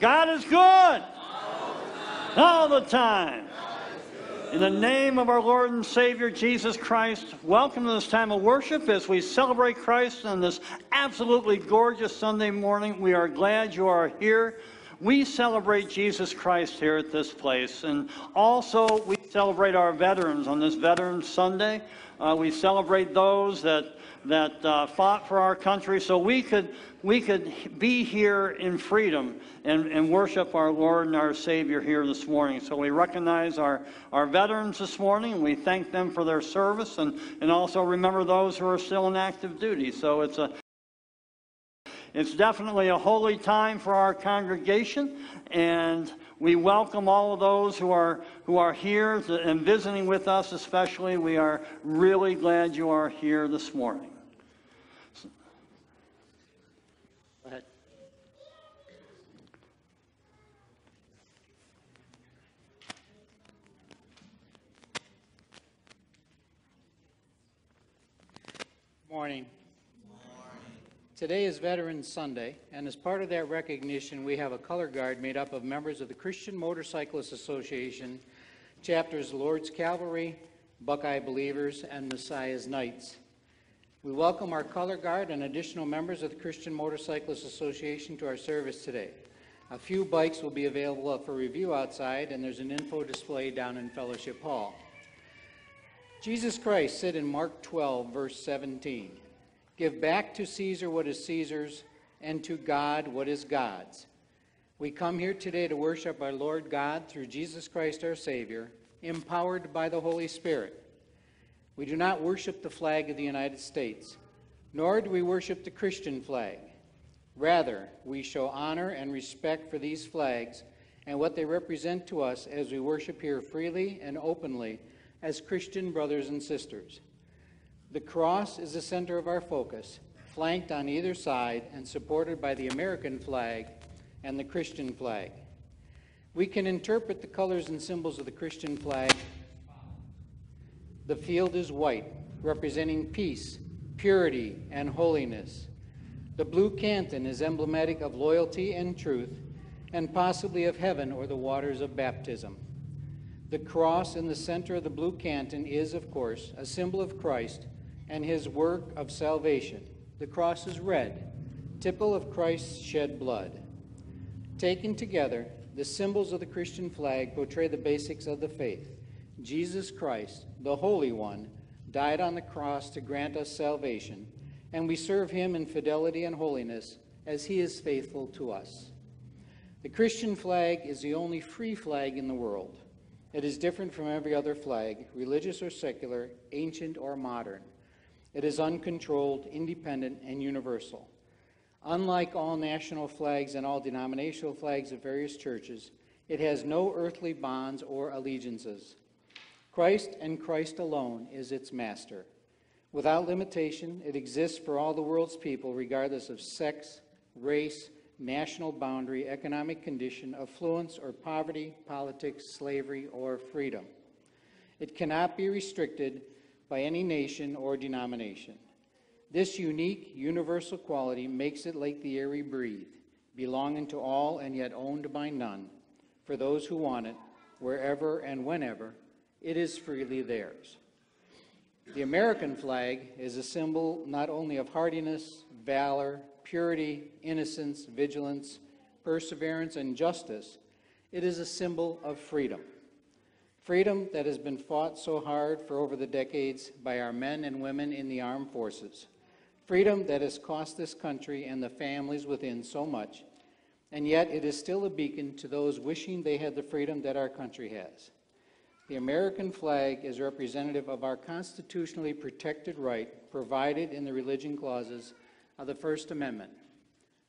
God is good all the time. In the name of our Lord and Savior Jesus Christ, welcome to this time of worship as we celebrate Christ on this absolutely gorgeous Sunday morning. We are glad you are here. We celebrate Jesus Christ here at this place, and also we celebrate our veterans on this Veterans Sunday. We celebrate those that fought for our country so we could be here in freedom and worship our Lord and our Savior here this morning. So we recognize our veterans this morning, and we thank them for their service, and also remember those who are still in active duty. So it's definitely a holy time for our congregation, and we welcome all of those who are here and visiting with us especially. We are really glad you are here this morning. So, go ahead. Morning. Today is Veterans Sunday, and as part of that recognition, we have a color guard made up of members of the Christian Motorcyclists Association, chapters Lord's Cavalry, Buckeye Believers, and Messiah's Knights. We welcome our color guard and additional members of the Christian Motorcyclists Association to our service today. A few bikes will be available for review outside, and there's an info display down in Fellowship Hall. Jesus Christ said in Mark 12, verse 17, "Give back to Caesar what is Caesar's, and to God what is God's." We come here today to worship our Lord God through Jesus Christ our Savior, empowered by the Holy Spirit. We do not worship the flag of the United States, nor do we worship the Christian flag. Rather, we show honor and respect for these flags and what they represent to us as we worship here freely and openly as Christian brothers and sisters. The cross is the center of our focus, flanked on either side and supported by the American flag and the Christian flag. We can interpret the colors and symbols of the Christian flag. The field is white, representing peace, purity, and holiness. The blue canton is emblematic of loyalty and truth, and possibly of heaven or the waters of baptism. The cross in the center of the blue canton is, of course, a symbol of Christ and his work of salvation. The cross is red, typical of Christ's shed blood. Taken together, the symbols of the Christian flag portray the basics of the faith. Jesus Christ, the Holy One, died on the cross to grant us salvation, and we serve him in fidelity and holiness as he is faithful to us. The Christian flag is the only free flag in the world. It is different from every other flag, religious or secular, ancient or modern. It is uncontrolled, independent, and universal. Unlike all national flags and all denominational flags of various churches, it has no earthly bonds or allegiances. Christ and Christ alone is its master. Without limitation, it exists for all the world's people, regardless of sex, race, national boundary, economic condition, affluence or poverty, politics, slavery, or freedom. It cannot be restricted by any nation or denomination. This unique, universal quality makes it like the air we breathe, belonging to all and yet owned by none. For those who want it, wherever and whenever, it is freely theirs. The American flag is a symbol not only of hardiness, valor, purity, innocence, vigilance, perseverance, and justice, it is a symbol of freedom. Freedom that has been fought so hard for over the decades by our men and women in the armed forces. Freedom that has cost this country and the families within so much, and yet it is still a beacon to those wishing they had the freedom that our country has. The American flag is representative of our constitutionally protected right provided in the religion clauses of the First Amendment.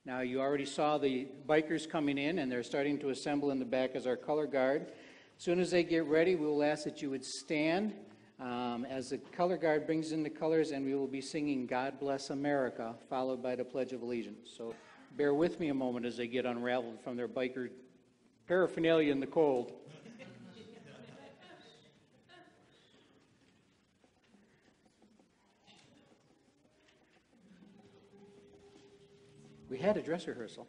Now, you already saw the bikers coming in, and they're starting to assemble in the back as our color guard. As soon as they get ready, we will ask that you would stand as the color guard brings in the colors, and we will be singing God Bless America, followed by the Pledge of Allegiance. So bear with me a moment as they get unraveled from their biker paraphernalia in the cold. We had a dress rehearsal.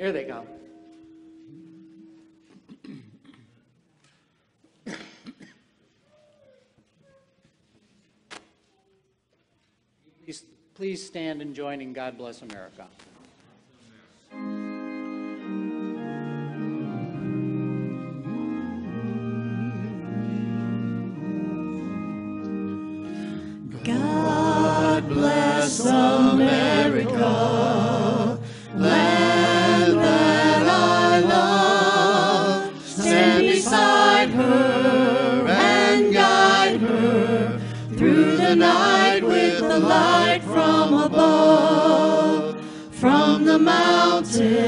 Here they go. Please stand and join in God Bless America. God bless America, land that I love. Stand beside her and guide her through the night with the light from above. From the mountains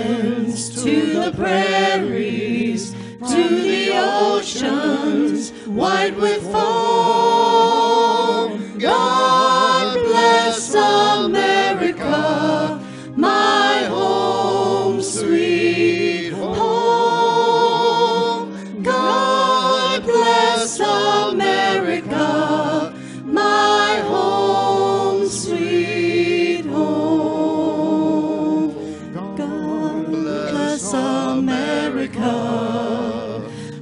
to the prairies, to the oceans white with foam. God bless America, my home sweet home. God bless America, my home sweet home. God bless America,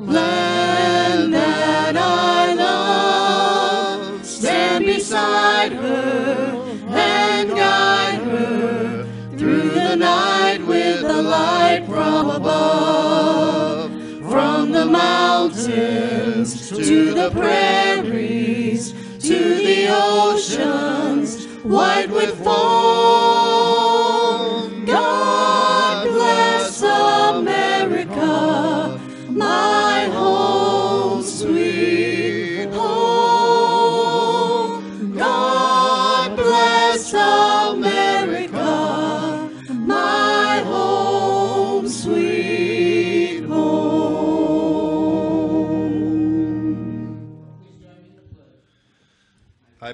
land that I love. Stand beside her and guide her through the night with the light from above. From the mountains to the prairies, to the oceans white with foam. God bless America, my home sweet home. God bless America, my home sweet home. I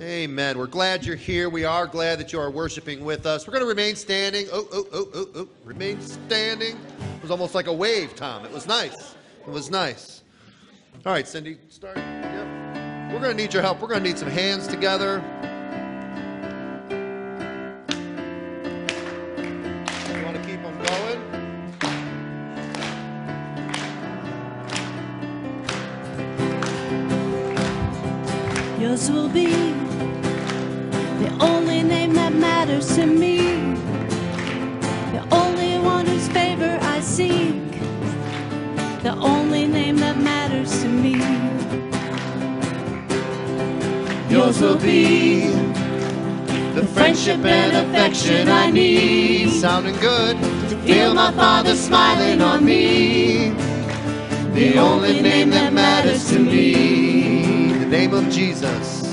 Amen. We're glad you're here. We are glad that you are worshiping with us. We're going to remain standing. Oh. Remain standing. It was almost like a wave, Tom. It was nice. It was nice. All right, Cindy, start. Yep. We're going to need your help. We're going to need some hands together. Yours will be the only name that matters to me, the only one whose favor I seek, the only name that matters to me. Yours will be the friendship and affection I need. Sounding good. To feel my Father smiling on me, the only name that matters to me. The name of Jesus,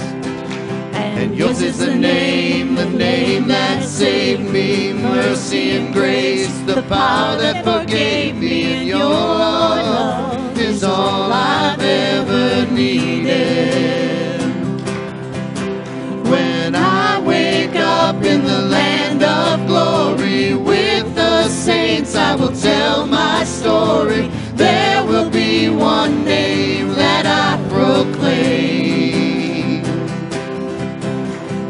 and yours is the name that saved me. Mercy and grace, the power that forgave me, and your love is all I've ever needed. When I wake up in the land of glory with the saints, I will tell my story. There will be one name that I proclaim.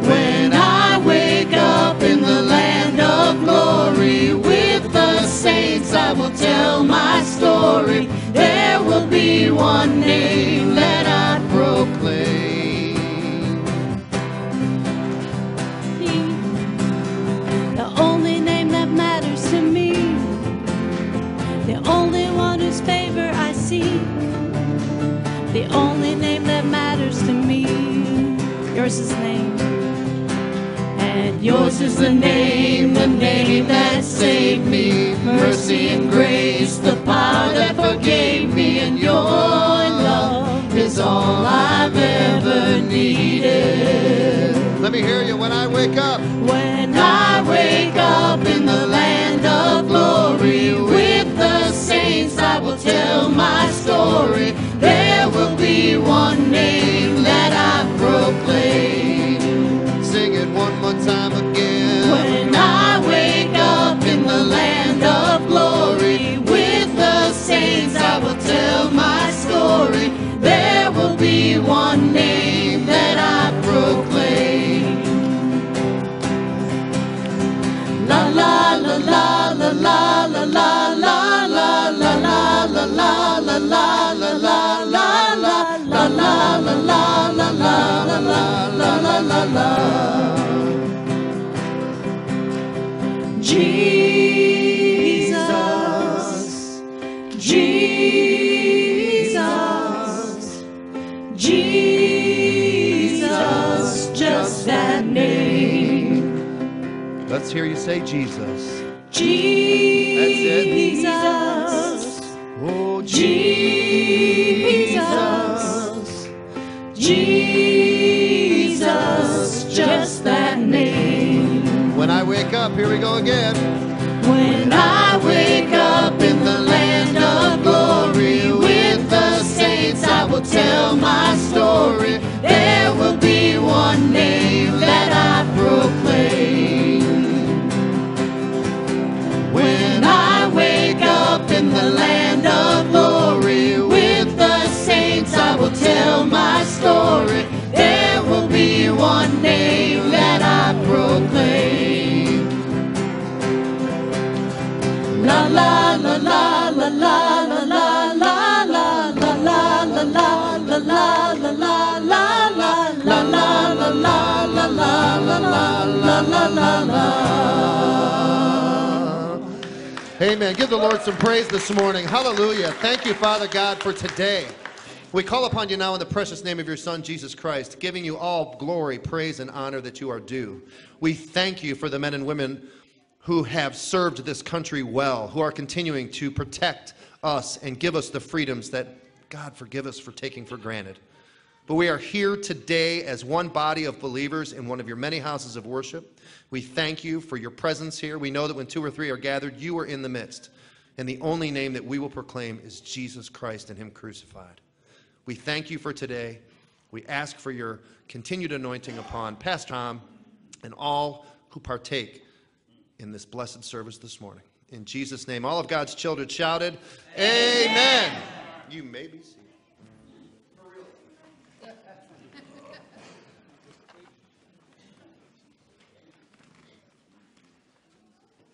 When I wake up in the land of glory with the saints, I will tell my story. There will be one name that I proclaim. The only name that matters to me, the only one whose favor I seek, the only name that matters to me. Yours is the name. And yours is the name that saved me. Mercy and grace, the power that forgave me, and your love is all I've ever needed. Let me hear you when I wake up. When I wake up in the land of glory with the saints, I will tell my story. There will be one name that I proclaim. la la la la la la la la la la la la la la. Jesus, Jesus, Jesus, just that name. Let's hear you say Jesus. Jesus. That's it. Oh, Jesus, Jesus, just that name. When I wake up, here we go again. When I wake up in the land of glory with the saints, I will tell my story. There will be one name that I proclaim. When I wake up in the land of glory with the saints, I will tell my story. There will be one name that I proclaim. La la la la la la la la la la la la la la la la la la la la la la. Amen. Give the Lord some praise this morning. Hallelujah. Thank you, Father God, for today. We call upon you now in the precious name of your Son, Jesus Christ, giving you all glory, praise, and honor that you are due. We thank you for the men and women who have served this country well, who are continuing to protect us and give us the freedoms that, God, forgive us for taking for granted. But we are here today as one body of believers in one of your many houses of worship. We thank you for your presence here. We know that when two or three are gathered, you are in the midst. And the only name that we will proclaim is Jesus Christ and him crucified. We thank you for today. We ask for your continued anointing upon Pastor Tom and all who partake in this blessed service this morning. In Jesus' name, all of God's children shouted, Amen. Amen. You may be seated.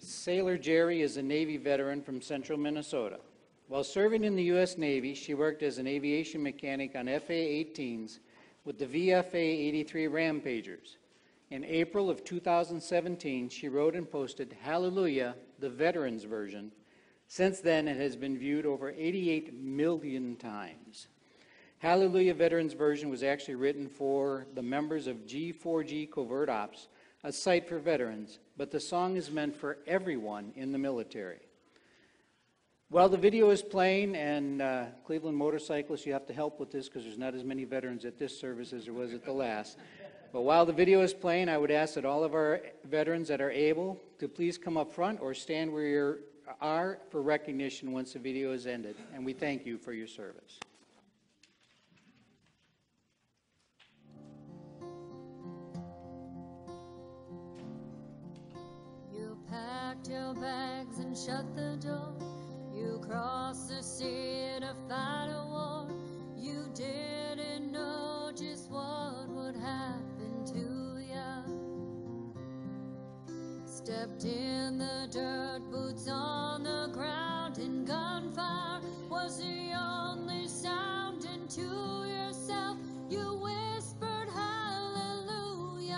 Sailor Jerry is a Navy veteran from central Minnesota. While serving in the U.S. Navy, she worked as an aviation mechanic on F.A. 18s with the V.F.A. 83 Rampagers. In April of 2017, she wrote and posted, Hallelujah, the Veterans Version. Since then, it has been viewed over 88 million times. Hallelujah, Veterans Version was actually written for the members of G4G Covert Ops, a site for veterans, but the song is meant for everyone in the military. While the video is playing, and Cleveland motorcyclists, you have to help with this because there's not as many veterans at this service as there was at the last. But while the video is playing, I would ask that all of our veterans that are able to please come up front or stand where you are for recognition once the video is ended. And we thank you for your service. Packed your bags and shut the door. You crossed the sea to fight a war. You didn't know just what would happen to ya. Stepped in the dirt, boots on the ground, and gunfire was the only sound. And to yourself you whispered, Hallelujah,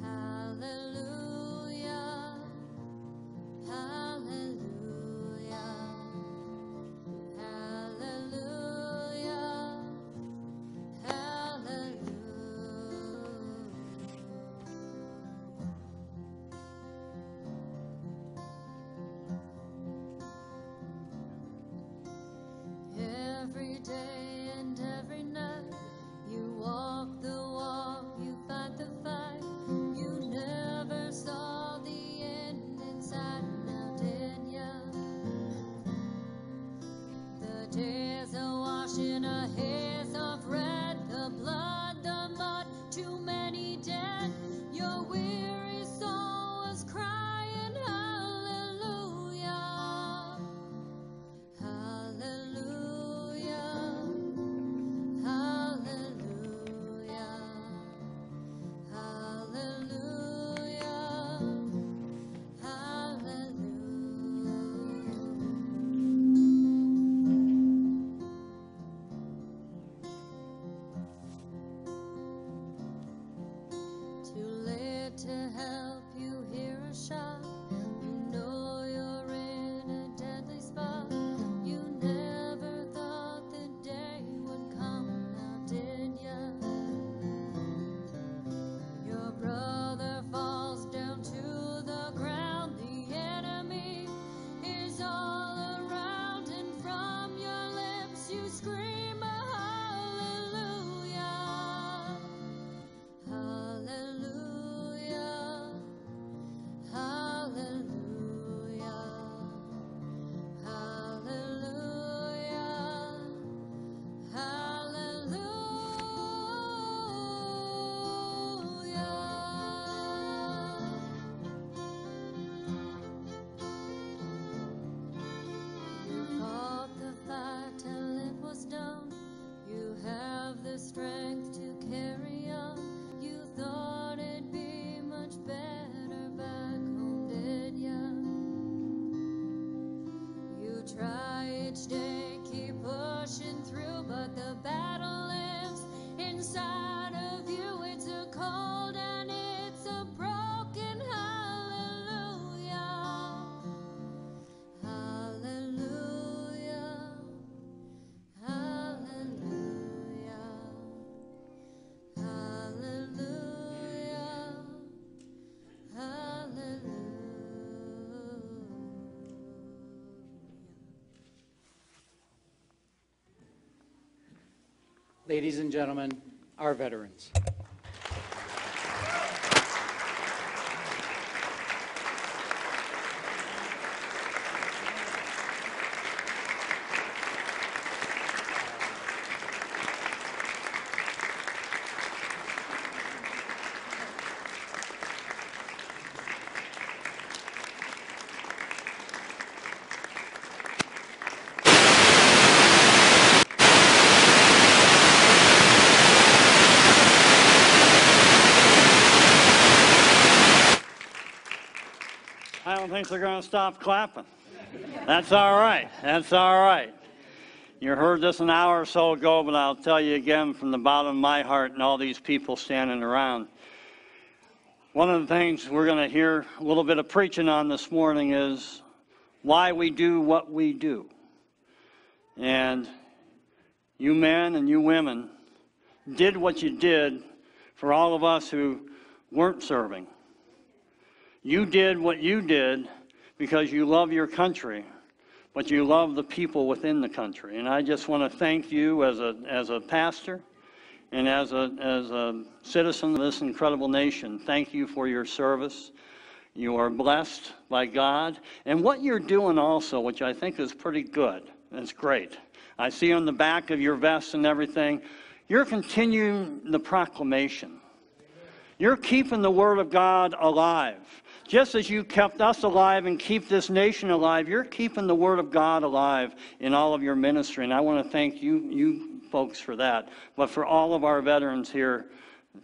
Hallelujah. Hallelujah, hallelujah, hallelujah. Every day ladies and gentlemen, our veterans. They're going to stop clapping. That's all right. That's all right. You heard this an hour or so ago, but I'll tell you again from the bottom of my heart and all these people standing around. One of the things we're going to hear a little bit of preaching on this morning is why we do what we do. And you men and you women did what you did for all of us who weren't serving. You did what you did because you love your country, but you love the people within the country. And I just want to thank you as a pastor and as a citizen of this incredible nation. Thank you for your service. You are blessed by God. And what you're doing also, which I think is pretty good, it's great. I see on the back of your vest and everything, you're continuing the proclamation. You're keeping the Word of God alive. Just as you kept us alive and keep this nation alive, you're keeping the Word of God alive in all of your ministry. And I want to thank you folks for that. But for all of our veterans here,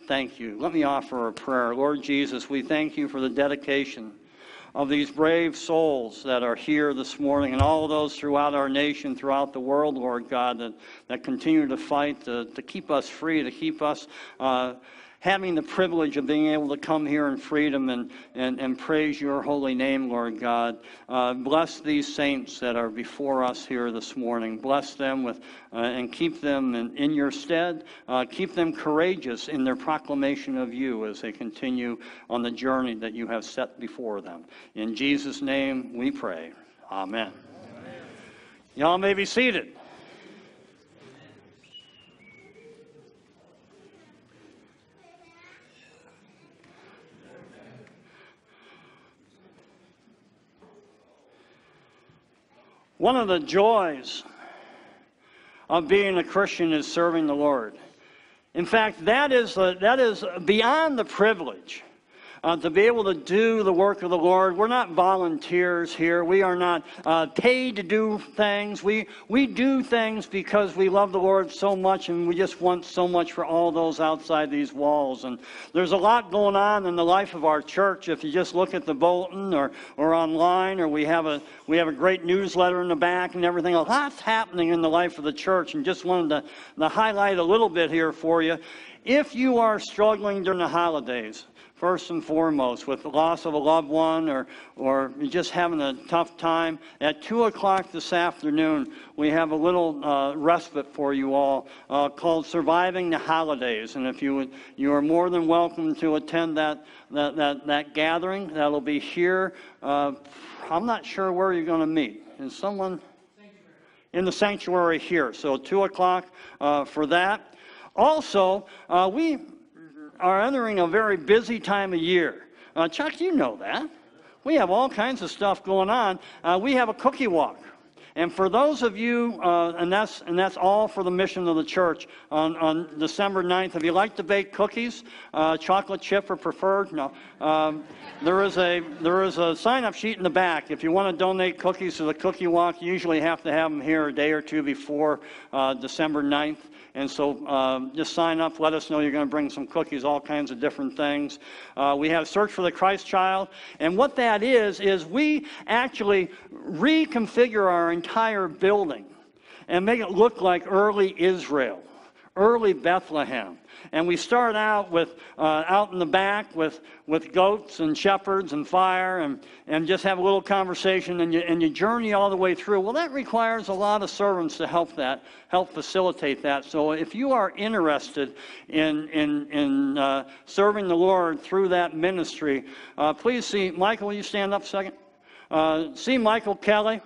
thank you. Let me offer a prayer. Lord Jesus, we thank you for the dedication of these brave souls that are here this morning and all of those throughout our nation, throughout the world, Lord God, that continue to fight, to keep us free, to keep us having the privilege of being able to come here in freedom and praise your holy name, Lord God. Bless these saints that are before us here this morning. Bless them with and keep them in your stead. Keep them courageous in their proclamation of you as they continue on the journey that you have set before them. In Jesus' name we pray. Amen. Amen. Y'all may be seated. One of the joys of being a Christian is serving the Lord. In fact, that is beyond the privilege to be able to do the work of the Lord. We're not volunteers here. We are not paid to do things. We do things because we love the Lord so much, and we just want so much for all those outside these walls. And there's a lot going on in the life of our church. If you just look at the bulletin or online, or we have a great newsletter in the back and everything. A lot's happening in the life of the church, and just wanted to highlight a little bit here for you. If you are struggling during the holidays, first and foremost, with the loss of a loved one or just having a tough time, at 2 o'clock this afternoon, we have a little respite for you all called Surviving the Holidays. And if you are more than welcome to attend that gathering. That'll be here. I'm not sure where you're going to meet. Is someone in the sanctuary here? So 2 o'clock for that. Also, we are entering a very busy time of year. Chuck, you know that. We have all kinds of stuff going on. We have a cookie walk. And for those of you, and that's all for the mission of the church, on December 9th, if you like to bake cookies, chocolate chip or preferred, no. There is a sign-up sheet in the back. If you want to donate cookies to the cookie walk, you usually have to have them here a day or two before December 9th. And so just sign up, let us know you're going to bring some cookies, all kinds of different things. We have Search for the Christ Child. And what that is we actually reconfigure our entire building and make it look like early Israel, early Bethlehem. And we start out with out in the back with goats and shepherds and fire and just have a little conversation and you journey all the way through. Well, that requires a lot of servants to help facilitate that. So if you are interested in serving the Lord through that ministry, please see Michael. Will you stand up a second? See Michael Kelly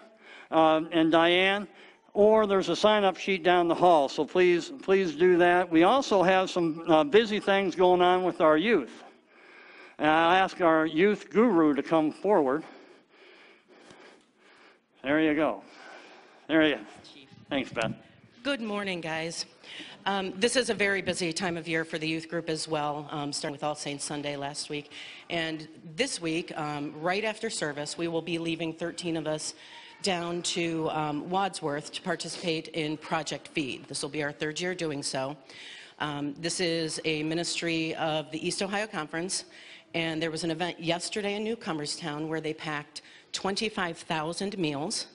and Diane. or there's a sign-up sheet down the hall. So please do that. We also have some busy things going on with our youth. And I'll ask our youth guru to come forward. There you go. There you go. Thanks, Beth. Good morning, guys. This is a very busy time of year for the youth group as well, starting with All Saints Sunday last week. And this week, right after service, we will be leaving 13 of us down to Wadsworth to participate in Project Feed. This will be our third year doing so. This is a ministry of the East Ohio Conference, and there was an event yesterday in Newcomerstown where they packed 25,000 meals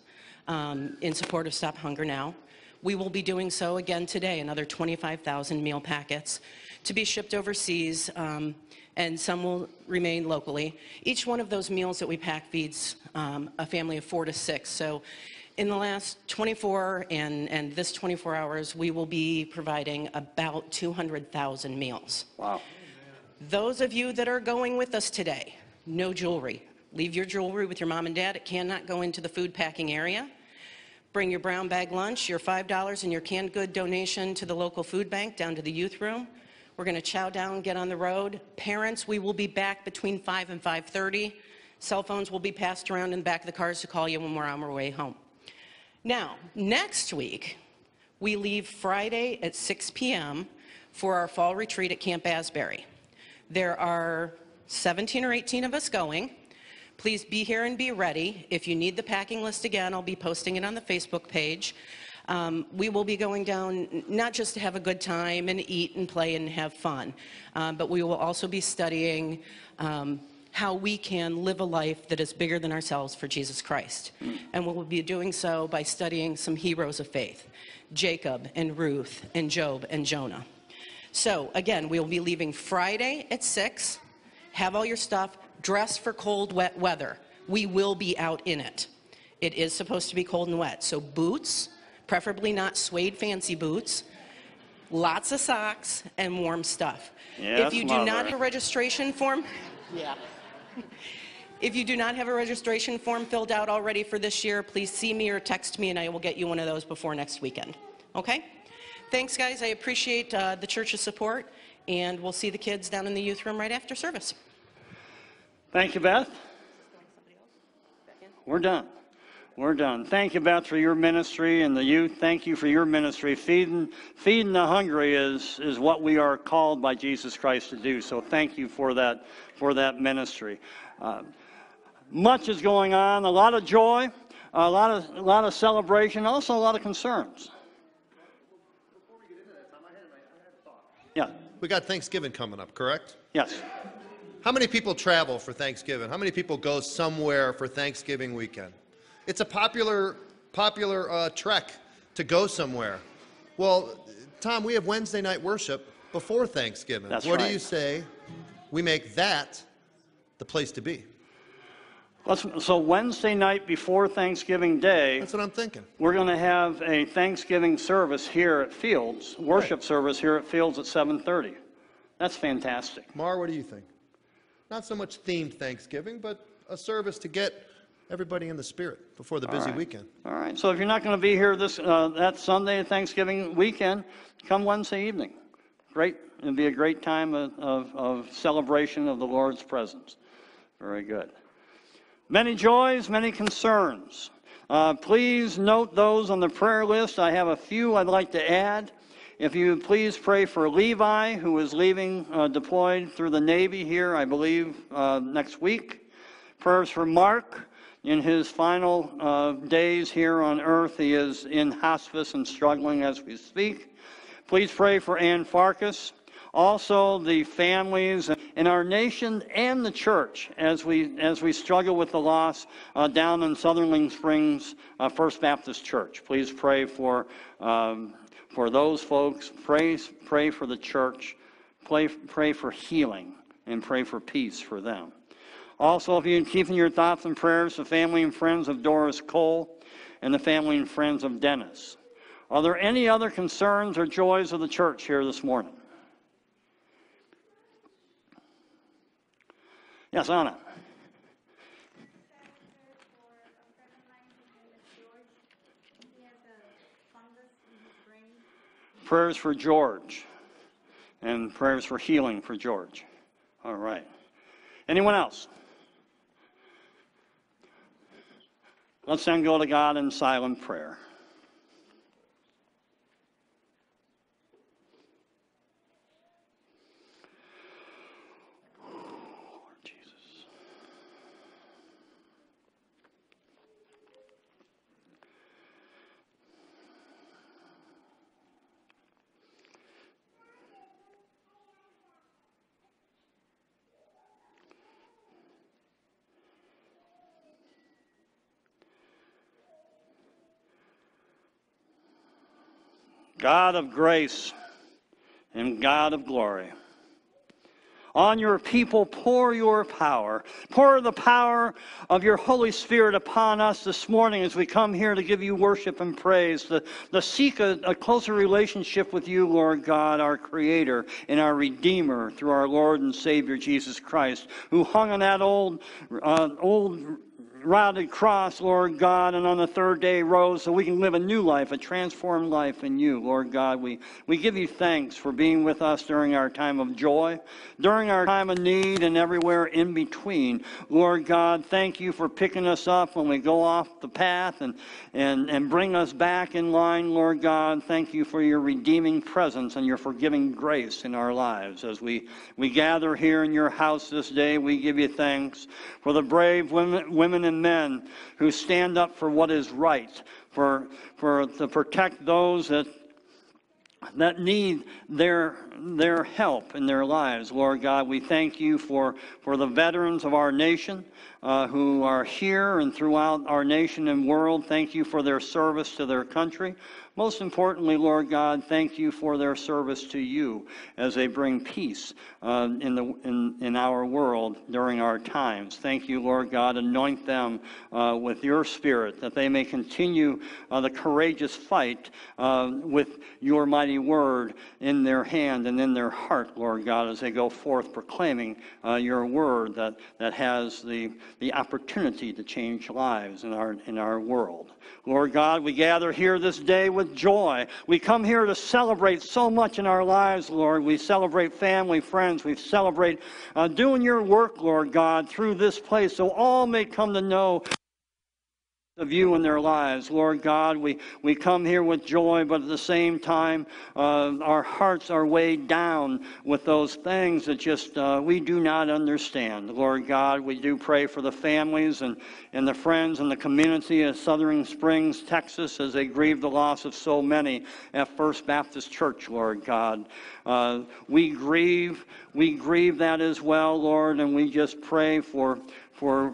in support of Stop Hunger Now. We will be doing so again today, another 25,000 meal packets to be shipped overseas, and some will remain locally. Each one of those meals that we pack feeds a family of 4 to 6. So in the last 24 and this 24 hours, we will be providing about 200,000 meals. Wow. Those of you that are going with us today, no jewelry. Leave your jewelry with your mom and dad. It cannot go into the food packing area. Bring your brown bag lunch, your $5, and your canned good donation to the local food bank down to the youth room. We're going to chow down, get on the road. Parents, we will be back between 5 and 5:30. Cell phones will be passed around in the back of the cars to call you when we're on our way home. Now, next week, we leave Friday at 6 p.m. for our fall retreat at Camp Asbury. There are 17 or 18 of us going. Please be here and be ready. If you need the packing list again, I'll be posting it on the Facebook page. We will be going down not just to have a good time and eat and play and have fun, but we will also be studying how we can live a life that is bigger than ourselves for Jesus Christ. And we'll be doing so by studying some heroes of faith, Jacob and Ruth and Job and Jonah. So again, we'll be leaving Friday at 6, have all your stuff, dress for cold, wet weather. We will be out in it. It is supposed to be cold and wet. So boots, preferably not suede fancy boots, lots of socks, and warm stuff. Yeah, if you do not have a registration form, yeah. If you do not have a registration form filled out already for this year, please see me or text me, and I will get you one of those before next weekend. Okay? Thanks, guys. I appreciate the church's support, and we'll see the kids down in the youth room right after service. Thank you, Beth. We're done. Thank you, Beth, for your ministry, and the youth, thank you for your ministry. Feeding the hungry is what we are called by Jesus Christ to do. So thank you for that ministry. Much is going on, a lot of joy, a lot of celebration, also a lot of concerns. Before we get into that, Tom, I had a thought. Yeah. We got Thanksgiving coming up, correct? Yes. How many people travel for Thanksgiving? How many people go somewhere for Thanksgiving weekend? It's a popular trek to go somewhere. Well, Tom, we have Wednesday night worship before Thanksgiving. That's right. What do you say we make that the place to be? So Wednesday night before Thanksgiving Day. That's what I'm thinking. We're going to have a Thanksgiving service here at Fields, worship service here at Fields at 7:30. That's fantastic. Mar, what do you think? Not so much themed Thanksgiving, but a service to get everybody in the spirit before the busy weekend. All right. So if you're not going to be here that Sunday, Thanksgiving weekend, come Wednesday evening. Great. It'll be a great time of celebration of the Lord's presence. Very good. Many joys, many concerns. Please note those on the prayer list. I have a few I'd like to add. If you would please pray for Levi, who is leaving, deployed through the Navy here, I believe, next week. Prayers for Mark. In his final days here on earth, he is in hospice and struggling as we speak. Please pray for Ann Farkas. Also, the families in our nation and the church as we struggle with the loss down in Sutherland Springs First Baptist Church. Please pray for those folks, pray for the church, pray for healing, and pray for peace for them. Also, if you keep in your thoughts and prayers the family and friends of Doris Cole and the family and friends of Dennis. Are there any other concerns or joys of the church here this morning? Yes, Anna. prayers for George and prayers for healing for George. All right. Anyone else? Let's then go to God in silent prayer. God of grace and God of glory, on your people pour your power. Pour the power of your Holy Spirit upon us this morning as we come here to give you worship and praise, to seek a closer relationship with you, Lord God, our Creator and our Redeemer, through our Lord and Savior Jesus Christ, who hung on that old routed cross, Lord God, and on the third day rose so we can live a new life, a transformed life in you, Lord God. We give you thanks for being with us during our time of joy, during our time of need, and everywhere in between. Lord God, thank you for picking us up when we go off the path and bring us back in line, Lord God. Thank you for your redeeming presence and your forgiving grace in our lives. As we gather here in your house this day, we give you thanks for the brave women and men who stand up for what is right, for to protect those that need their help in their lives. Lord God, we thank you for the veterans of our nation who are here and throughout our nation and world. Thank you for their service to their country. Most importantly, Lord God, thank you for their service to you as they bring peace in our world during our times. Thank you, Lord God. Anoint them with your Spirit, that they may continue the courageous fight with your mighty word in their hand and in their heart, Lord God, as they go forth proclaiming your word that has the opportunity to change lives in our world. Lord God, we gather here this day with joy. We come here to celebrate so much in our lives, Lord. We celebrate family, friends. We celebrate doing your work, Lord God, through this place, so all may come to know of you in their lives. Lord God, we come here with joy, but at the same time, our hearts are weighed down with those things that just we do not understand. Lord God, we do pray for the families and the friends and the community at Sutherland Springs, Texas, as they grieve the loss of so many at First Baptist Church, Lord God. We grieve that as well, Lord, and we just pray for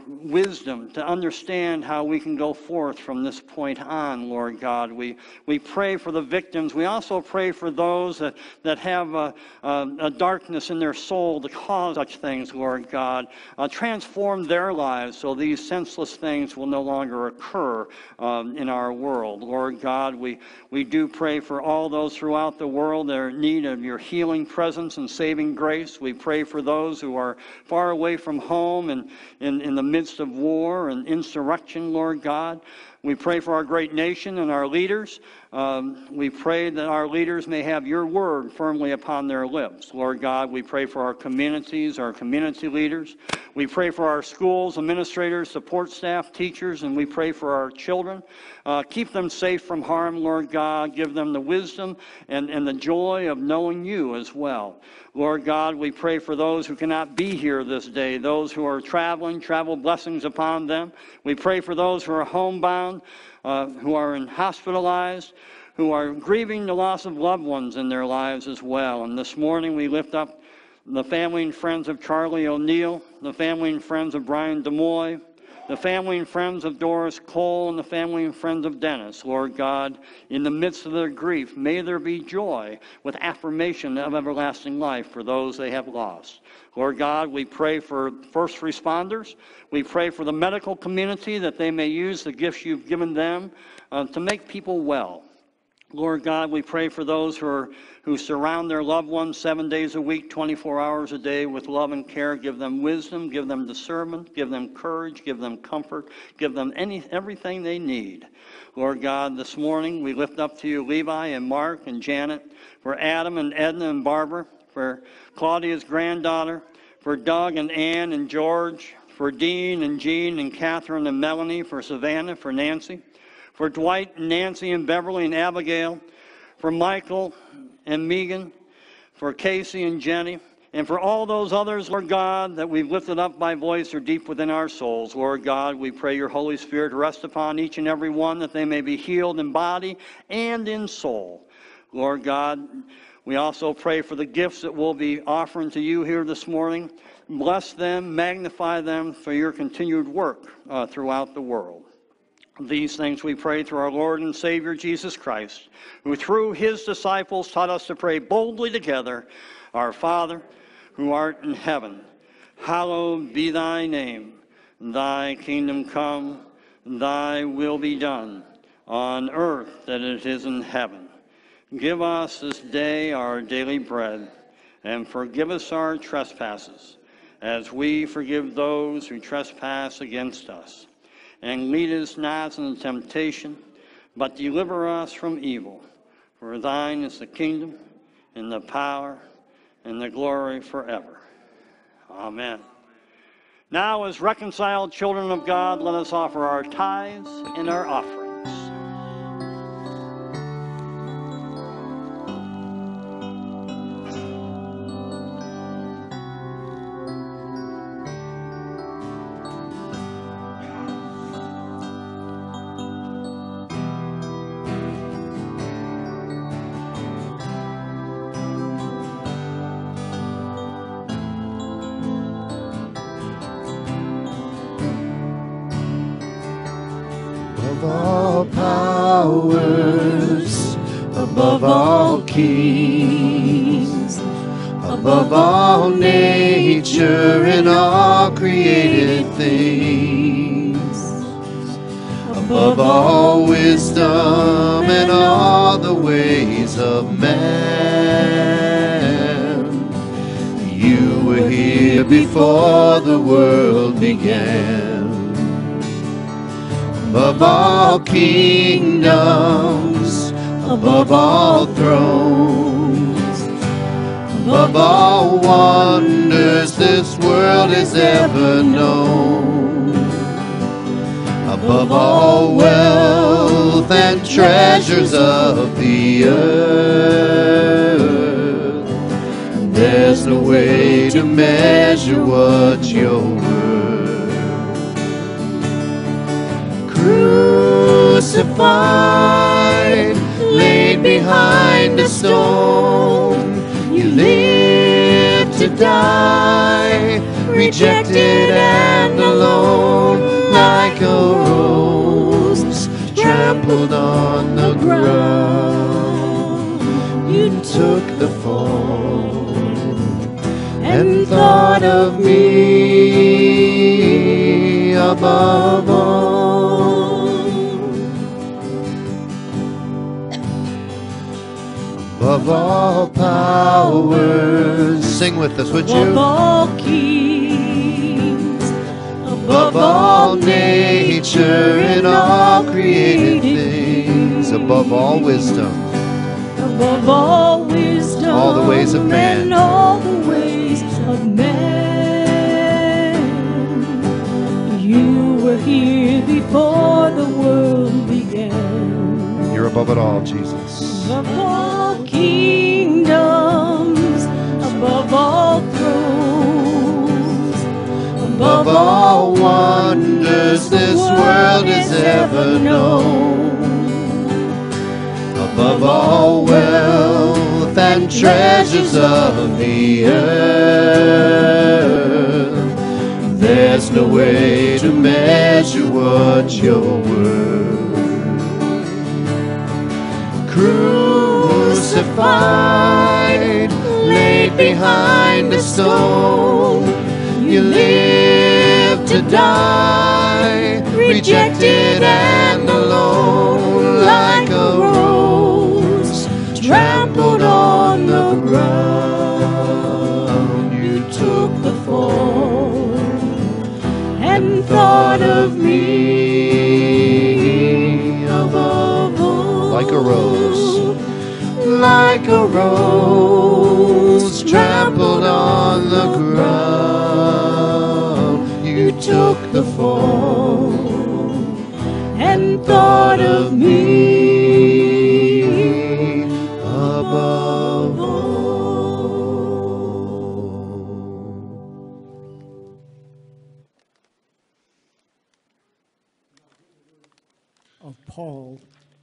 wisdom to understand how we can go forth from this point on, Lord God. We pray for the victims. We also pray for those that have a darkness in their soul to cause such things, Lord God. Transform their lives so these senseless things will no longer occur in our world. Lord God, we do pray for all those throughout the world that are in need of your healing presence and saving grace. We pray for those who are far away from home and in the midst of war and insurrection, Lord God. We pray for our great nation and our leaders. We pray that our leaders may have your word firmly upon their lips. Lord God, we pray for our communities, our community leaders. We pray for our schools, administrators, support staff, teachers, and we pray for our children. Keep them safe from harm, Lord God. Give them the wisdom and the joy of knowing you as well. Lord God, we pray for those who cannot be here this day, those who are traveling, travel blessings upon them. We pray for those who are homebound, who are hospitalized, who are grieving the loss of loved ones in their lives as well. And this morning we lift up the family and friends of Charlie O'Neill, the family and friends of Brian DeMoy, the family and friends of Doris Cole, and the family and friends of Dennis. Lord God, in the midst of their grief, may there be joy with affirmation of everlasting life for those they have lost. Lord God, we pray for first responders. We pray for the medical community, that they may use the gifts you've given them to make people well. Lord God, we pray for those who surround their loved ones 7 days a week, 24 hours a day with love and care. Give them wisdom, give them discernment, give them courage, give them comfort, give them everything they need. Lord God, this morning we lift up to you Levi and Mark and Janet, for Adam and Edna and Barbara, for Claudia's granddaughter, for Doug and Ann and George, for Dean and Jean and Catherine and Melanie, for Savannah, for Nancy, for Dwight, and Nancy, and Beverly, and Abigail, for Michael and Megan, for Casey and Jenny, and for all those others, Lord God, that we've lifted up by voice or deep within our souls. Lord God, we pray your Holy Spirit rest upon each and every one, that they may be healed in body and in soul. Lord God, we also pray for the gifts that we'll be offering to you here this morning. Bless them, magnify them for your continued work throughout the world. These things we pray through our Lord and Savior Jesus Christ, who through his disciples taught us to pray boldly together, Our Father, who art in heaven, hallowed be thy name. Thy kingdom come, thy will be done, on earth as it is in heaven. Give us this day our daily bread, and forgive us our trespasses, as we forgive those who trespass against us. And lead us not into temptation, but deliver us from evil. For thine is the kingdom, and the power, and the glory forever. Amen. Now, as reconciled children of God, let us offer our tithes and our offerings. Above all nature and all created things, above all wisdom and all the ways of man, you were here before the world began. Above all kingdoms, above all thrones, above all wonders this world has ever known, above all wealth and treasures of the earth, there's no way to measure what you're worth. Crucified, laid behind a stone, you lived to die, rejected and alone, like a rose trampled on the ground. You took the fall and thought of me above all. Above all powers, sing with us, would you? Above all kings, above all nature and all created things, above all wisdom, above all wisdom, all the ways of man, and all the ways of man. You were here before the world began. You're above it all, Jesus. Above all kingdoms, above all thrones, above all wonders this world has ever known, above all wealth and treasures of the earth, there's no way to measure what you're worth. Crucified, laid behind a stone, you lived to die, rejected and alone, like a rose ground, you took the form and thought of me above all. Like a rose, like a rose trampled on the ground, you took the form and thought of me.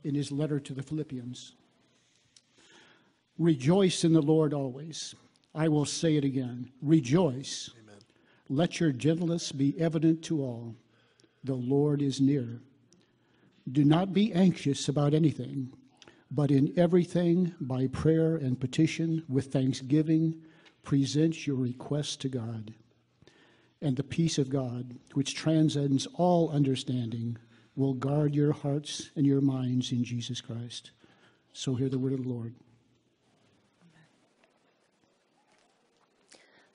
In his letter to the Philippians. Rejoice in the Lord always. I will say it again. Rejoice. Amen. Let your gentleness be evident to all. The Lord is near. Do not be anxious about anything, but in everything by prayer and petition with thanksgiving present your requests to God. And the peace of God, which transcends all understanding, will guard your hearts and your minds in Jesus Christ. So hear the word of the Lord.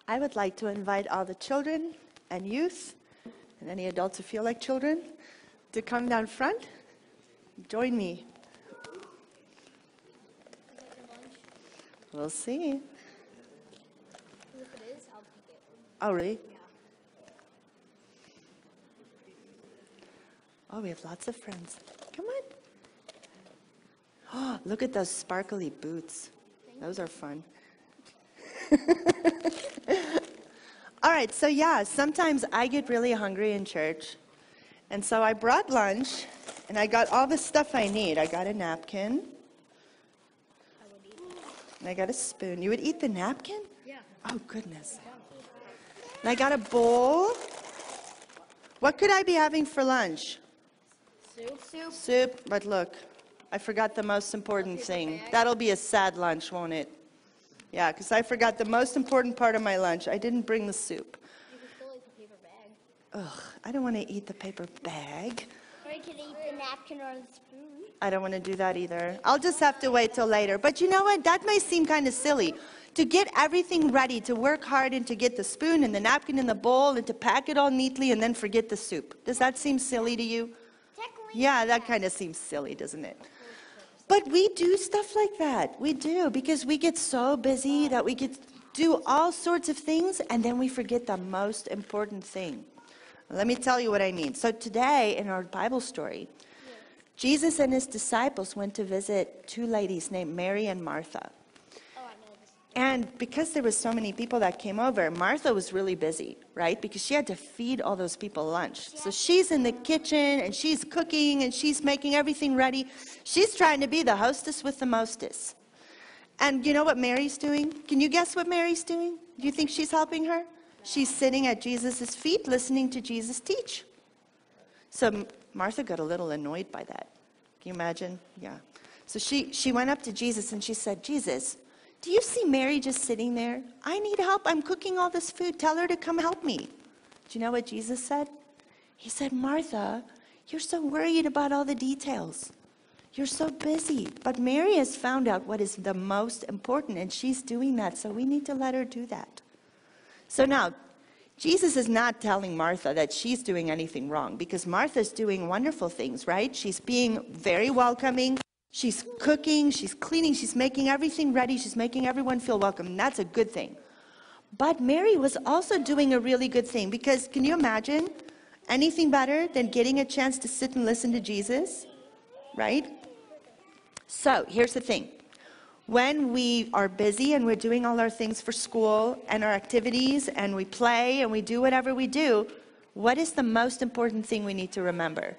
I would like to invite all the children and youth, and any adults who feel like children, to come down front. Join me. We'll see. If it is, I'll pick it. Oh, really? Oh, we have lots of friends. Come on. Oh, look at those sparkly boots. Those are fun. All right, so yeah, sometimes I get really hungry in church. And so I brought lunch, and I got all the stuff I need. I got a napkin. And I got a spoon. You would eat the napkin? Yeah. Oh, goodness. And I got a bowl. What could I be having for lunch? Soup, but look, I forgot the most important thing. That'll be a sad lunch, won't it? Yeah, because I forgot the most important part of my lunch. I didn't bring the soup. You can still eat the paper bag. Ugh, I don't want to eat the paper bag. Or you can eat the napkin or the spoon. I don't want to do that either. I'll just have to wait till later. But you know what? That may seem kind of silly. To get everything ready, to work hard and to get the spoon and the napkin and the bowl and to pack it all neatly and then forget the soup. Does that seem silly to you? Yeah, that kind of seems silly, doesn't it? But we do stuff like that. We do, because we get so busy that we get do all sorts of things, and then we forget the most important thing. Let me tell you what I mean. So today, in our Bible story, Jesus and his disciples went to visit two ladies named Mary and Martha. And because there was so many people that came over, Martha was really busy, right? Because she had to feed all those people lunch. So she's in the kitchen, and she's cooking, and she's making everything ready. She's trying to be the hostess with the mostest. And you know what Mary's doing? Can you guess what Mary's doing? Do you think she's helping her? She's sitting at Jesus' feet, listening to Jesus teach. So Martha got a little annoyed by that. Can you imagine? Yeah. So she went up to Jesus, and she said, Jesus, do you see Mary just sitting there? I need help. I'm cooking all this food. Tell her to come help me. Do you know what Jesus said? He said, Martha, you're so worried about all the details. You're so busy. But Mary has found out what is the most important, and she's doing that, so we need to let her do that. So now, Jesus is not telling Martha that she's doing anything wrong, because Martha's doing wonderful things, right? She's being very welcoming. She's cooking, she's cleaning, she's making everything ready, she's making everyone feel welcome. That's a good thing. But Mary was also doing a really good thing, because can you imagine anything better than getting a chance to sit and listen to Jesus, right? So here's the thing. When we are busy and we're doing all our things for school and our activities and we play and we do whatever we do, what is the most important thing we need to remember?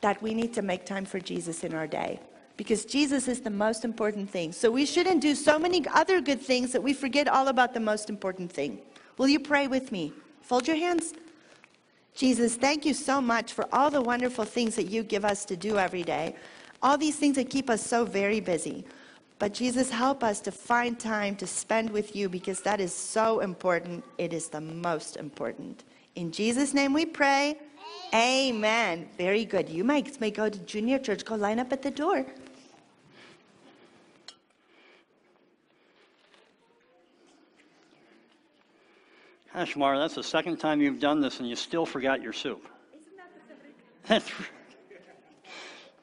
That we need to make time for Jesus in our day, because Jesus is the most important thing. So we shouldn't do so many other good things that we forget all about the most important thing. Will you pray with me? Fold your hands. Jesus, thank you so much for all the wonderful things that you give us to do every day, all these things that keep us so very busy. But Jesus, help us to find time to spend with you, because that is so important. It is the most important. In Jesus' name we pray. Amen. Very good. You may go to junior church. Go line up at the door. Gosh, Mara, that's the second time you've done this and you still forgot your soup. Isn't that the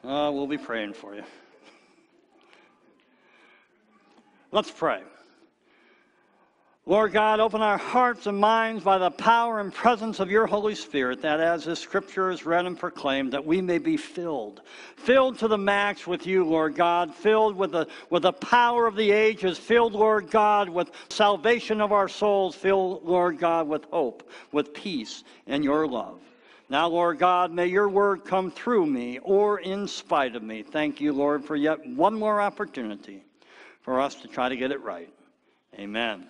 thing? We'll be praying for you. Let's pray. Lord God, open our hearts and minds by the power and presence of your Holy Spirit, that as this scripture is read and proclaimed, that we may be filled. Filled to the max with you, Lord God. Filled with the power of the ages. Filled, Lord God, with salvation of our souls. Filled, Lord God, with hope, with peace, and your love. Now, Lord God, may your word come through me or in spite of me. Thank you, Lord, for yet one more opportunity for us to try to get it right. Amen.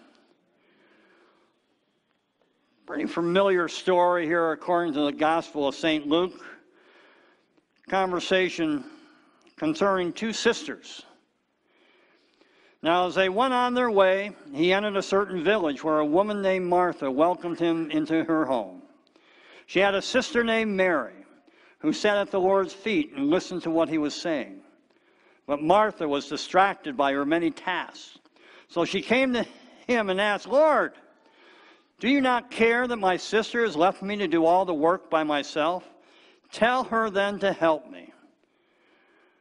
Pretty familiar story here according to the Gospel of St. Luke. Conversation concerning two sisters. Now as they went on their way, he entered a certain village where a woman named Martha welcomed him into her home. She had a sister named Mary who sat at the Lord's feet and listened to what he was saying. But Martha was distracted by her many tasks. So she came to him and asked, "Lord, do you not care that my sister has left me to do all the work by myself? Tell her then to help me."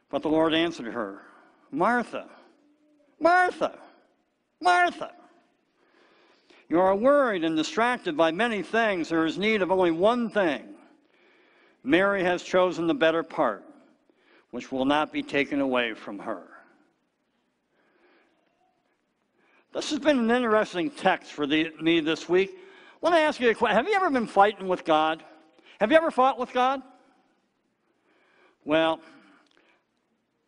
But the Lord answered her, "Martha, Martha, Martha, you are worried and distracted by many things. There is need of only one thing. Mary has chosen the better part, which will not be taken away from her." This has been an interesting text for me this week. Let me ask you a question. Have you ever been fighting with God? Have you ever fought with God? Well,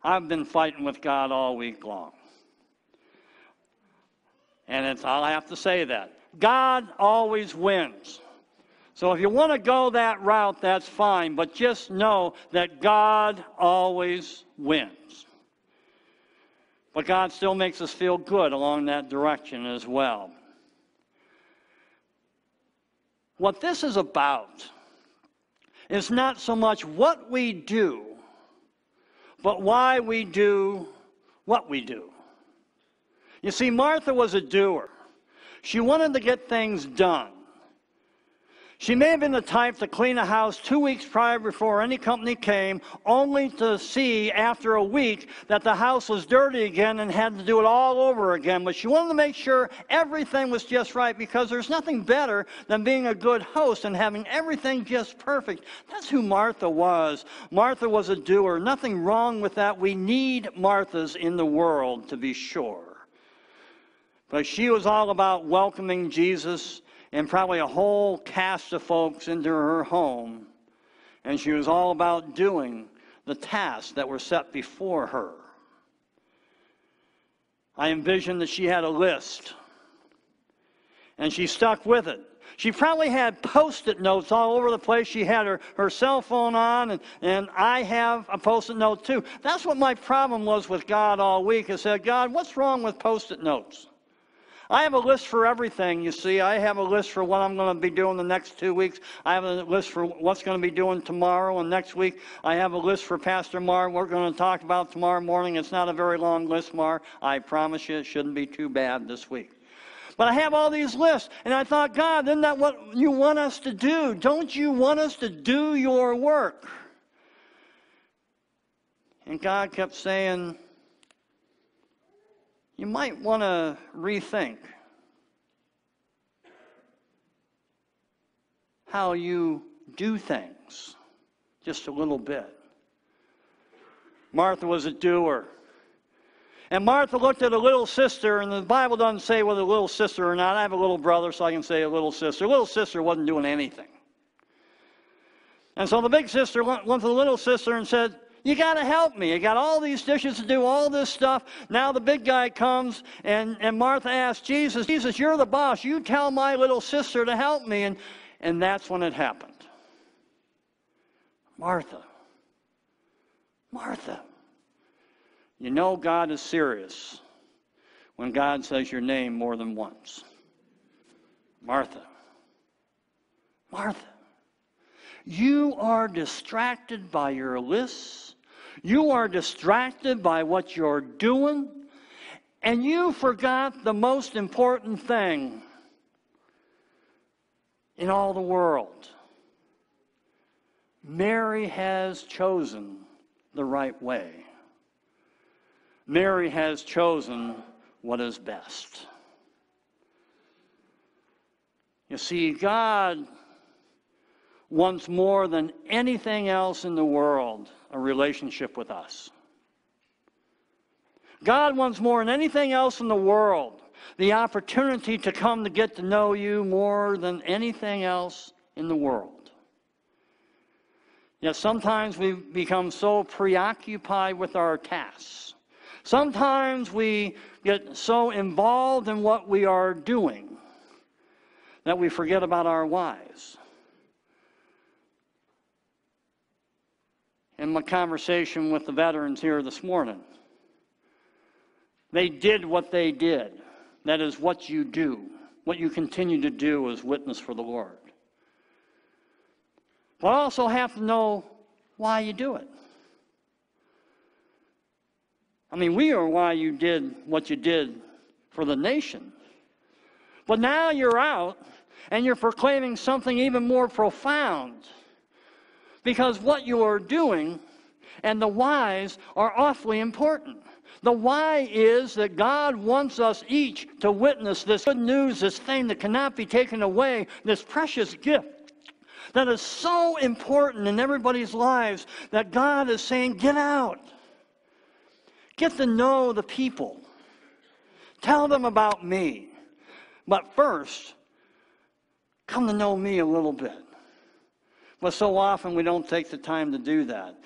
I've been fighting with God all week long. And I'll have to say that. God always wins. So if you want to go that route, that's fine. But just know that God always wins. But God still makes us feel good along that direction as well. What this is about is not so much what we do, but why we do what we do. You see, Martha was a doer. She wanted to get things done. She may have been the type to clean a house 2 weeks prior before any company came, only to see after a week that the house was dirty again and had to do it all over again. But she wanted to make sure everything was just right, because there's nothing better than being a good host and having everything just perfect. That's who Martha was. Martha was a doer. Nothing wrong with that. We need Marthas in the world, to be sure. But she was all about welcoming Jesus and probably a whole cast of folks into her home. And she was all about doing the tasks that were set before her. I envisioned that she had a list. And she stuck with it. She probably had Post-it notes all over the place. She had her cell phone on, and I have a Post-it note too. That's what my problem was with God all week. I said, God, what's wrong with Post-it notes? I have a list for everything, you see. I have a list for what I'm going to be doing the next 2 weeks. I have a list for what's going to be doing tomorrow and next week. I have a list for Pastor Mar. We're going to talk about tomorrow morning. It's not a very long list, Mar. I promise you it shouldn't be too bad this week. But I have all these lists, and I thought, God, isn't that what you want us to do? Don't you want us to do your work? And God kept saying, you might want to rethink how you do things just a little bit. Martha was a doer. And Martha looked at a little sister, and the Bible doesn't say whether a little sister or not. I have a little brother, so I can say a little sister. A little sister wasn't doing anything. And so the big sister went to the little sister and said, you got to help me. I got all these dishes to do, all this stuff. Now the big guy comes, and Martha asks Jesus, Jesus, you're the boss. You tell my little sister to help me. And that's when it happened. Martha. Martha. You know God is serious when God says your name more than once. Martha. Martha. You are distracted by your lists. You are distracted by what you're doing. And you forgot the most important thing. in all the world. Mary has chosen the right way. Mary has chosen what is best. You see, God wants more than anything else in the world a relationship with us. God wants more than anything else in the world the opportunity to come to get to know you more than anything else in the world. Yet sometimes we become so preoccupied with our tasks. Sometimes we get so involved in what we are doing that we forget about our whys. In my conversation with the veterans here this morning, they did what they did. That is what you do. What you continue to do is witness for the Lord. But I also have to know why you do it. I mean, we are why you did what you did for the nation. But now you're out and you're proclaiming something even more profound. Because what you are doing and the whys are awfully important. The why is that God wants us each to witness this good news, this thing that cannot be taken away, this precious gift that is so important in everybody's lives that God is saying, get out. Get to know the people. Tell them about me. But first, come to know me a little bit. But so often we don't take the time to do that.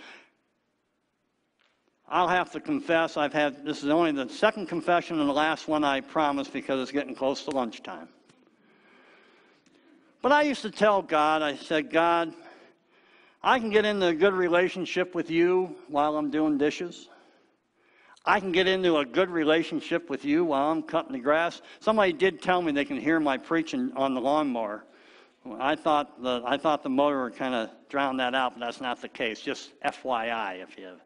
I'll have to confess, this is only the second confession and the last one I promise because it's getting close to lunchtime. But I used to tell God, I said, God, I can get into a good relationship with you while I'm doing dishes. I can get into a good relationship with you while I'm cutting the grass. Somebody did tell me they can hear my preaching on the lawnmower. I thought the motor kind of drowned that out, but that's not the case. Just FYI if you have.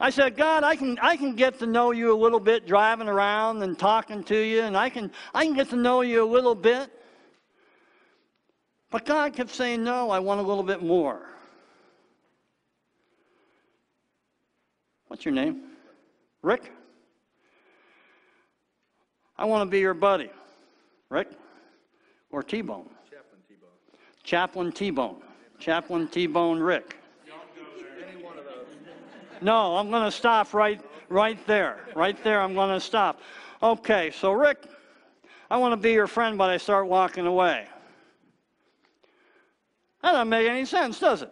I said, God, I can get to know you a little bit driving around and talking to you, and I can get to know you a little bit. But God kept saying, no, I want a little bit more. What's your name? Rick? I want to be your buddy. Rick? Or T-Bone? Chaplain T-Bone. Chaplain T-Bone. Chaplain T-Bone Rick. No, I'm going to stop right there. I'm going to stop. Okay, so Rick, I want to be your friend, but I start walking away. That doesn't make any sense, does it?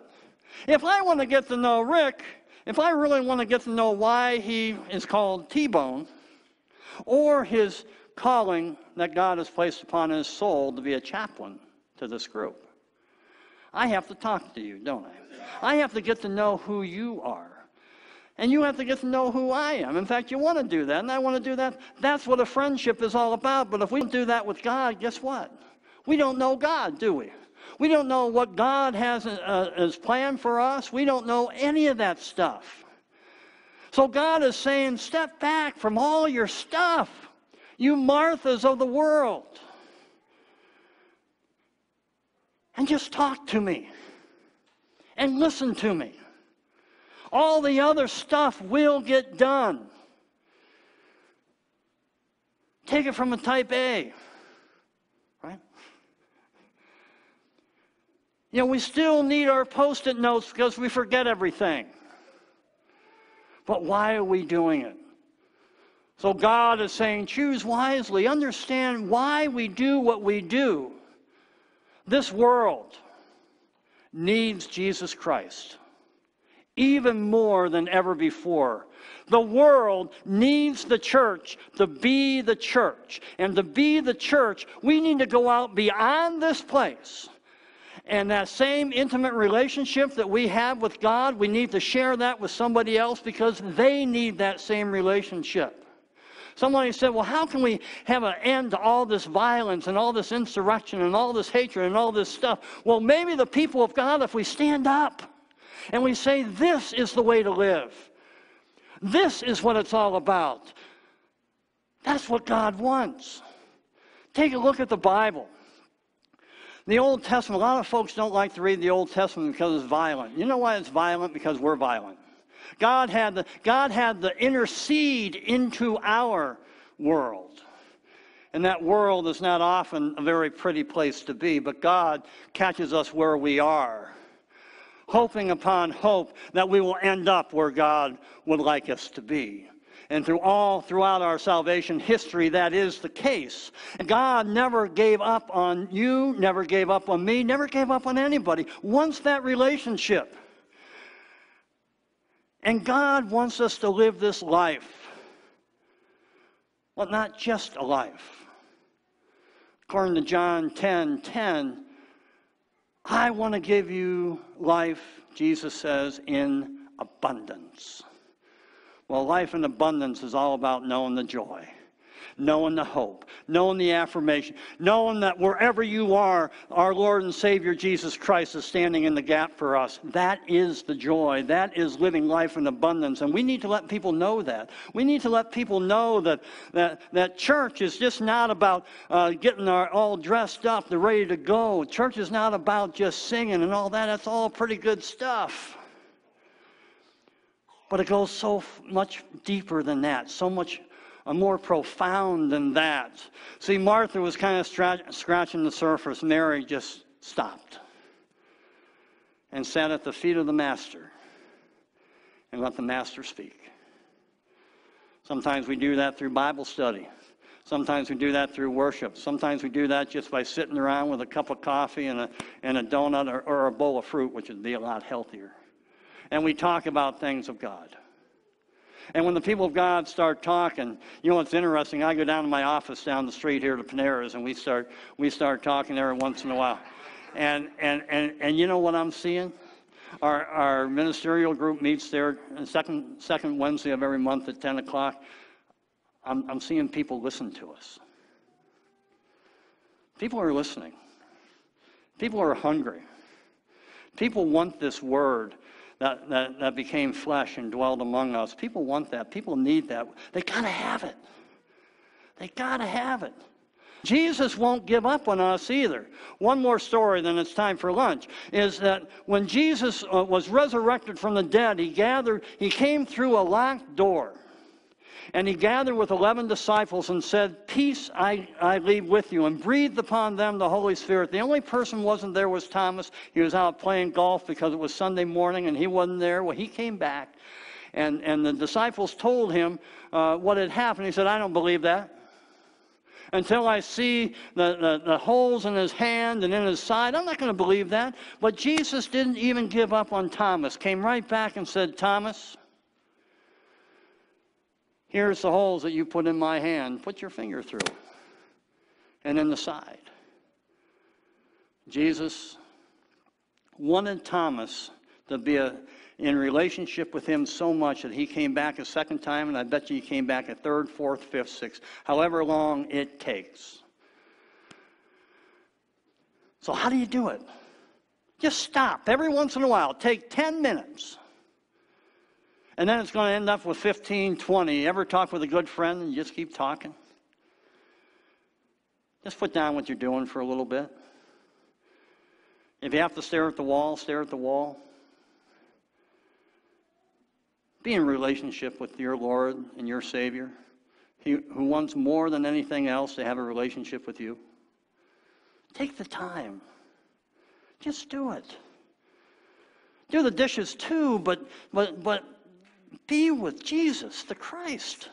If I want to get to know Rick, if I really want to get to know why he is called T-Bone, or his calling that God has placed upon his soul to be a chaplain to this group, I have to talk to you, don't I? I have to get to know who you are. And you have to get to know who I am. In fact, you want to do that, and I want to do that. That's what a friendship is all about. But if we don't do that with God, guess what? We don't know God, do we? We don't know what God has as planned for us. We don't know any of that stuff. So God is saying, step back from all your stuff, you Marthas of the world, and just talk to me and listen to me. All the other stuff will get done. Take it from a type A, right? You know, we still need our Post-it notes because we forget everything. But why are we doing it? So God is saying, choose wisely. Understand why we do what we do. This world needs Jesus Christ. Even more than ever before. The world needs the church to be the church. And to be the church, we need to go out beyond this place. And that same intimate relationship that we have with God, we need to share that with somebody else because they need that same relationship. Somebody said, well, how can we have an end to all this violence and all this insurrection and all this hatred and all this stuff? Well, maybe the people of God, if we stand up, and we say, this is the way to live. This is what it's all about. That's what God wants. Take a look at the Bible. The Old Testament, a lot of folks don't like to read the Old Testament because it's violent. You know why it's violent? Because we're violent. God had to intercede into our world. And that world is not often a very pretty place to be, but God catches us where we are, hoping upon hope that we will end up where God would like us to be. And throughout our salvation history, that is the case. And God never gave up on you, never gave up on me, never gave up on anybody. Once that relationship. And God wants us to live this life. Well, not just a life. According to John 10:10, I want to give you life, Jesus says, in abundance. Well, life in abundance is all about knowing the joy, knowing the hope, knowing the affirmation, knowing that wherever you are, our Lord and Savior Jesus Christ is standing in the gap for us. That is the joy. That is living life in abundance. And we need to let people know that. We need to let people know that church is just not about getting all dressed up and ready to go. Church is not about just singing and all that. That's all pretty good stuff. But it goes so much deeper than that, so much more profound than that. See, Martha was kind of scratching the surface. Mary just stopped and sat at the feet of the Master and let the Master speak. Sometimes we do that through Bible study. Sometimes we do that through worship. Sometimes we do that just by sitting around with a cup of coffee and a donut or a bowl of fruit, which would be a lot healthier. And we talk about things of God. And when the people of God start talking, you know what's interesting? I go down to my office down the street here to Panera's, and we start talking every once in a while. And you know what I'm seeing? Our ministerial group meets there second Wednesday of every month at 10 o'clock. I'm seeing people listen to us. People are listening. People are hungry. People want this word. That became flesh and dwelled among us. People want that. People need that. They got to have it. They got to have it. Jesus won't give up on us either. One more story, then it's time for lunch, is that when Jesus was resurrected from the dead, he came through a locked door, and he gathered with 11 disciples and said, "Peace I leave with you," and breathed upon them the Holy Spirit. The only person who wasn't there was Thomas. He was out playing golf because it was Sunday morning and he wasn't there. Well, he came back, and the disciples told him what had happened. He said, "I don't believe that. Until I see the holes in his hand and in his side, I'm not going to believe that." But Jesus didn't even give up on Thomas. Came right back and said, "Thomas, here's the holes that you put in my hand. Put your finger through and in the side." Jesus wanted Thomas to be in relationship with him so much that he came back a second time, and I bet you he came back a third, fourth, fifth, sixth, however long it takes. So how do you do it? Just stop every once in a while. Take 10 minutes. And then it's going to end up with 15, 20. You ever talk with a good friend and you just keep talking? Just put down what you're doing for a little bit. If you have to stare at the wall, stare at the wall. Be in relationship with your Lord and your Savior, who wants more than anything else to have a relationship with you. Take the time. Just do it. Do the dishes too, but be with Jesus, the Christ.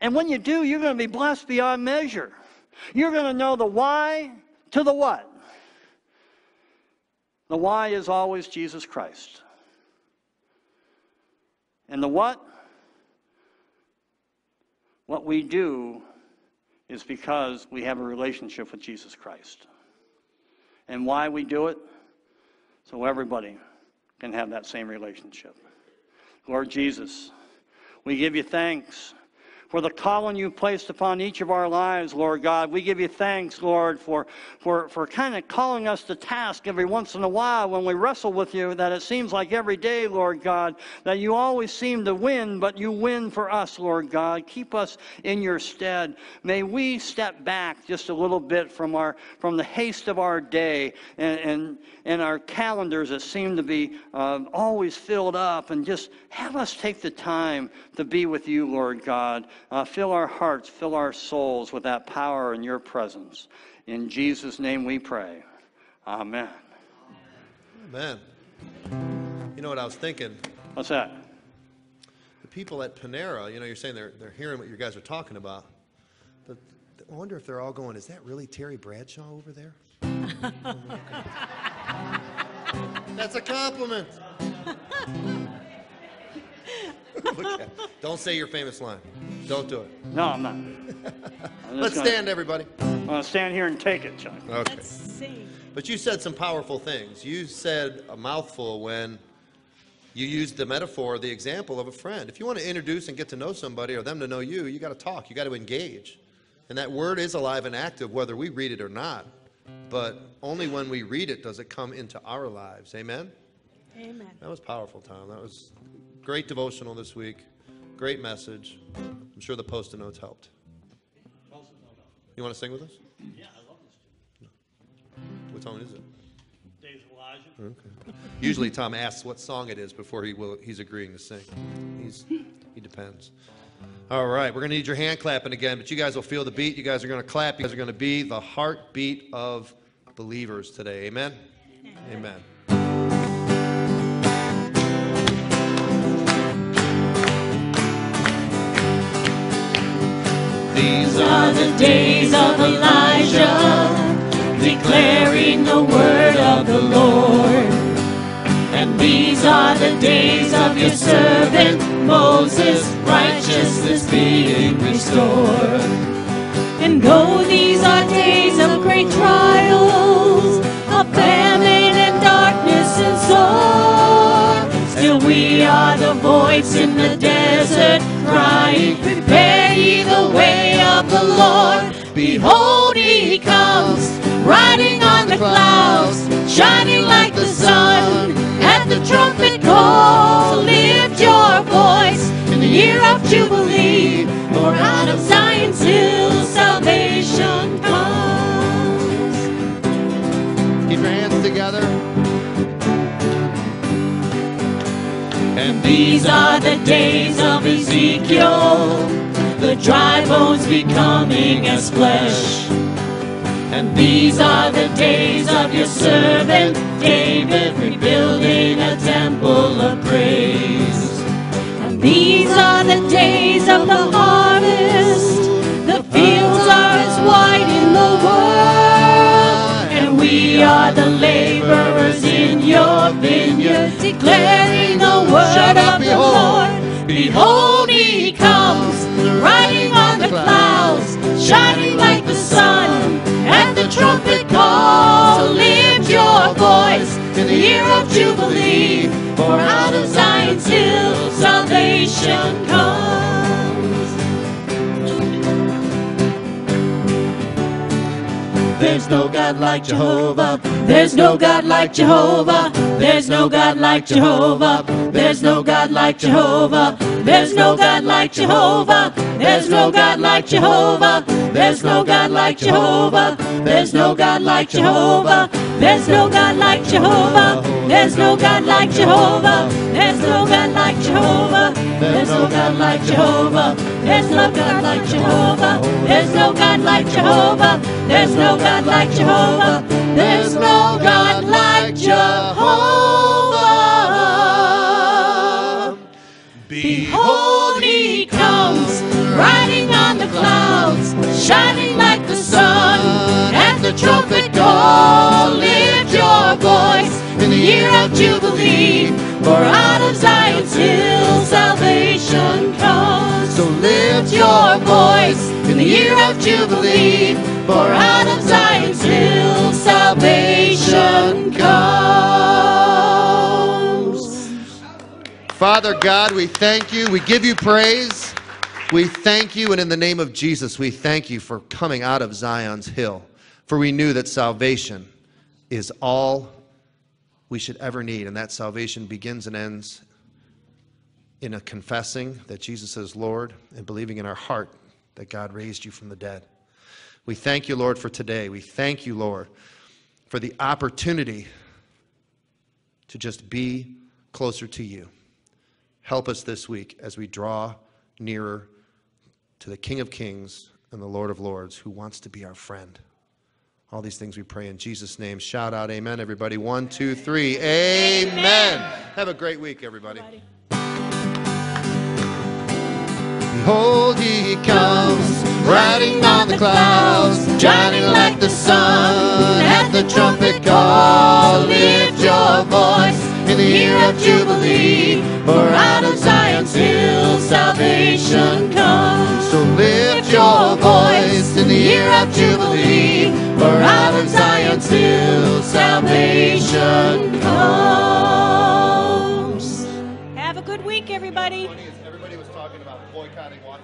And when you do, you're going to be blessed beyond measure. You're going to know the why to the what. The why is always Jesus Christ. And the what we do is because we have a relationship with Jesus Christ. And why we do it, so everybody can have that same relationship. Lord Jesus, we give you thanks. for the calling you've placed upon each of our lives, Lord God. We give you thanks, Lord, for kind of calling us to task every once in a while when we wrestle with you, that it seems like every day, Lord God, that you always seem to win, but you win for us, Lord God. Keep us in your stead. May we step back just a little bit from the haste of our day and our calendars that seem to be always filled up, and just have us take the time to be with you, Lord God. Fill our hearts, fill our souls with that power in your presence. In Jesus' name we pray. Amen. Amen. You know what I was thinking? What's that? The people at Panera, you know, you're saying they're hearing what you guys are talking about, but I wonder if they're all going, is that really Terry Bradshaw over there? That's a compliment. Okay. Don't say your famous line. Don't do it. No, I'm not. Let's stand, everybody. I'm going to stand here and take it, Chuck. Okay. Let's see. But you said some powerful things. You said a mouthful when you used the metaphor, the example of a friend. If you want to introduce and get to know somebody or them to know you, you got to talk. You got to engage. And that word is alive and active whether we read it or not. But only when we read it does it come into our lives. Amen? Amen. That was powerful, Tom. That was great devotional this week. Great message. I'm sure the Post-it notes helped. You want to sing with us? Yeah, I love this tune. What song is it? Days of Elijah. Okay. Usually Tom asks what song it is before he's agreeing to sing. He depends. All right, we're going to need your hand clapping again, but you guys will feel the beat. You guys are going to clap. You guys are going to be the heartbeat of believers today. Amen? Amen. Amen. These are the days of Elijah, declaring the word of the Lord. And these are the days of your servant Moses, righteousness being restored. And though these are days of great trials, of famine and darkness and sore, still we are the voice in the desert crying, prepare ye the way of the Lord. Behold, he comes, riding on the clouds, shining like the sun. At the trumpet call, lift your voice in the year of Jubilee, for out of Zion's hill salvation comes. Keep your hands together. And these are the days of Ezekiel, the dry bones becoming as flesh. And these are the days of your servant David, rebuilding a temple of praise. And these are the days of the harvest, the fields are as white in the world. And we are the laborers in your vineyard, declaring the word of the Lord. Behold, he comes, riding on the clouds, shining like the sun. At the trumpet call, lift your voice in the year of Jubilee, for out of Zion's hill salvation comes. There's no God like Jehovah. There's no God like Jehovah. There's no God like Jehovah. There's no God like Jehovah. There's no God like Jehovah. There's no God like Jehovah. There's no God like Jehovah. There's no God like Jehovah. There's no God like Jehovah. There's no God like Jehovah. There's no God like Jehovah. There's no God like Jehovah. There's no God like Jehovah. There's no God like Jehovah. There's no God like Jehovah. There's no God like Jehovah. Behold, he comes, riding on the clouds, shining like the sun. At the trumpet call, lift your voice in the year of Jubilee, for out of Zion's hill salvation comes. So lift your voice in the year of Jubilee, for out of Zion's hill salvation comes. Father God, we thank you. We give you praise. We thank you, and in the name of Jesus, we thank you for coming out of Zion's hill, for we knew that salvation is all we should ever need, and that salvation begins and ends in a confessing that Jesus is Lord and believing in our heart that God raised you from the dead. We thank you, Lord, for today. We thank you, Lord, for the opportunity to just be closer to you. Help us this week as we draw nearer to the King of Kings and the Lord of Lords, who wants to be our friend. All these things we pray in Jesus' name. Shout out, amen, everybody. 1, 2, 3, amen. Have a great week, everybody. Behold, he comes, riding on the clouds, shining like the sun. At the trumpet call, lift your voice in the year of Jubilee, for out of Zion's hill salvation comes. So lift your voice in the year of Jubilee, for out of Zion's hill salvation comes. Have a good week, everybody. Everybody was talking about boycotting.